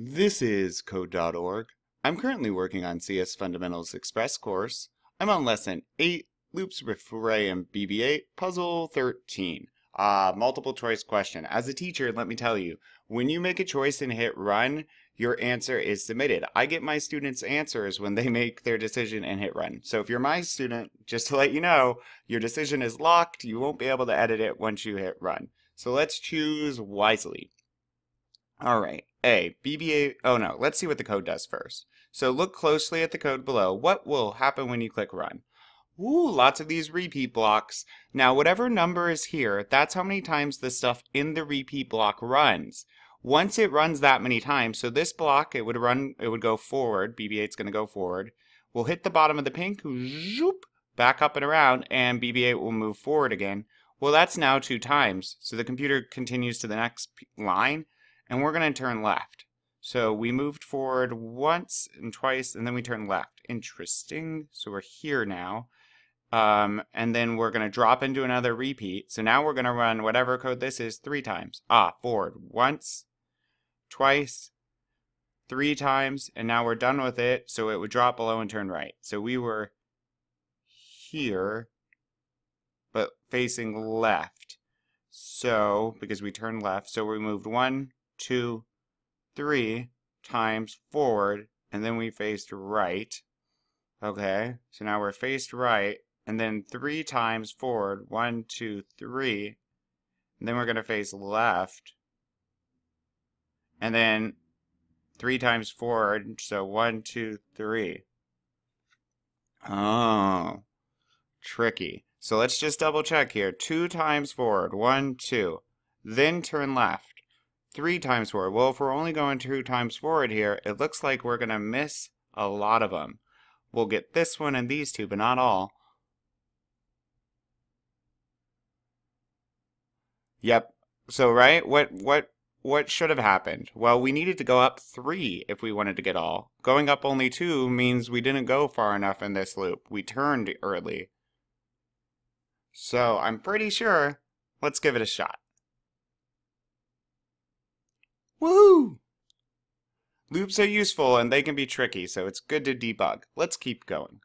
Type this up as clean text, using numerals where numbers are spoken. This is Code.org. I'm currently working on CS Fundamentals Express course. I'm on lesson 8, loops with Rey and BB-8, puzzle 13. Multiple choice question. As a teacher, let me tell you, when you make a choice and hit run, your answer is submitted. I get my students' answers when they make their decision and hit run. So if you're my student, just to let you know, your decision is locked. You won't be able to edit it once you hit run. So let's choose wisely. All right. A, BB-8, let's see what the code does first. So look closely at the code below. What will happen when you click run? Ooh, lots of these repeat blocks. Now, whatever number is here, that's how many times the stuff in the repeat block runs. Once it runs that many times, so this block, it would go forward, BB-8's gonna go forward. We'll hit the bottom of the pink, zoop, back up and around, and BB-8 will move forward again. Well, that's now 2 times. So the computer continues to the next line, and we're going to turn left. So we moved forward once and twice, and then we turn left. Interesting. So we're here now. And then we're going to drop into another repeat. So now we're going to run whatever code this is 3 times. Forward once, twice, 3 times, and now we're done with it. So it would drop below and turn right. So we were here, but facing left. So, because we turned left, so we moved 1, 2, 3 times forward, and then we faced right. Okay, so now we're faced right, and then 3 times forward, 1, 2, 3, and then we're going to face left, and then 3 times forward, so 1, 2, 3. Oh, tricky. So let's just double check here. 2 times forward, 1, 2, then turn left. 3 times forward. Well, if we're only going 2 times forward here, it looks like we're going to miss a lot of them. We'll get this one and these 2, but not all. Yep. So, right? What should have happened? Well, we needed to go up 3 if we wanted to get all. Going up only 2 means we didn't go far enough in this loop. We turned early. So, I'm pretty sure. Let's give it a shot. Woohoo! Loops are useful and they can be tricky, so it's good to debug. Let's keep going.